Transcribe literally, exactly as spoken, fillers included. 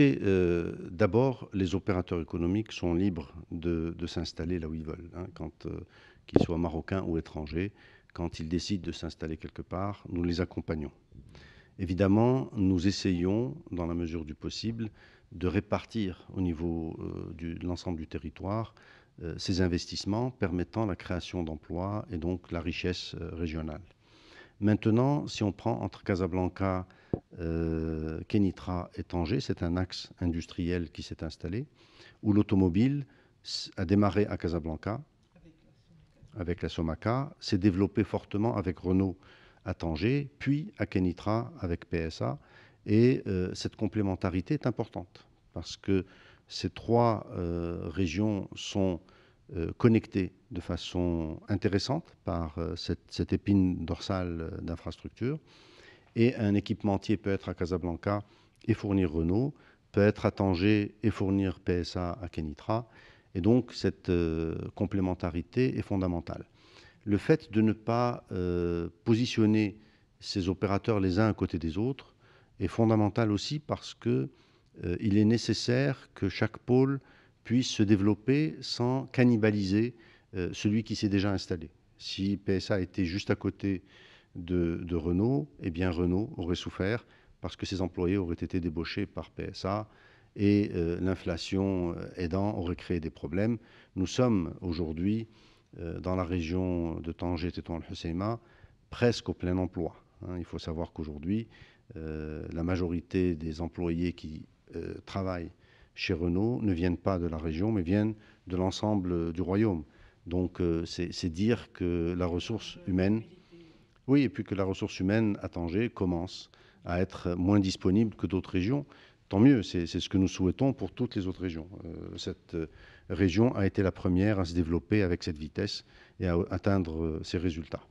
Écoutez, euh, d'abord, les opérateurs économiques sont libres de, de s'installer là où ils veulent, hein, quand, euh, qu'ils soient marocains ou étrangers. Quand ils décident de s'installer quelque part, nous les accompagnons. Évidemment, nous essayons, dans la mesure du possible, de répartir au niveau euh, du, de l'ensemble du territoire euh, ces investissements permettant la création d'emplois et donc la richesse euh, régionale. Maintenant, si on prend entre Casablanca, euh, Kénitra et Tanger, c'est un axe industriel qui s'est installé, où l'automobile a démarré à Casablanca, avec la SOMACA, s'est développé fortement avec Renault à Tanger, puis à Kénitra avec P S A. Et euh, cette complémentarité est importante parce que ces trois euh, régions sont euh, connectées de façon intéressante par euh, cette, cette épine dorsale d'infrastructure. Et un équipementier peut être à Casablanca et fournir Renault, peut être à Tanger et fournir P S A à Kénitra. Et donc, cette euh, complémentarité est fondamentale. Le fait de ne pas euh, positionner ces opérateurs les uns à côté des autres est fondamental aussi parce qu'il euh, est nécessaire que chaque pôle puisse se développer sans cannibaliser euh, celui qui s'est déjà installé. Si P S A était juste à côté de, de Renault, eh bien Renault aurait souffert parce que ses employés auraient été débauchés par P S A. Et euh, l'inflation aidant aurait créé des problèmes. Nous sommes aujourd'hui euh, dans la région de Tanger-Tétouan-Al Hoceima presque au plein emploi. Hein, il faut savoir qu'aujourd'hui, euh, la majorité des employés qui euh, travaillent chez Renault ne viennent pas de la région, mais viennent de l'ensemble du royaume. Donc euh, c'est dire que la ressource humaine, oui, et puis que la ressource humaine à Tanger commence à être moins disponible que d'autres régions. Tant mieux, c'est ce que nous souhaitons pour toutes les autres régions. Euh, cette région a été la première à se développer avec cette vitesse et à atteindre ces résultats.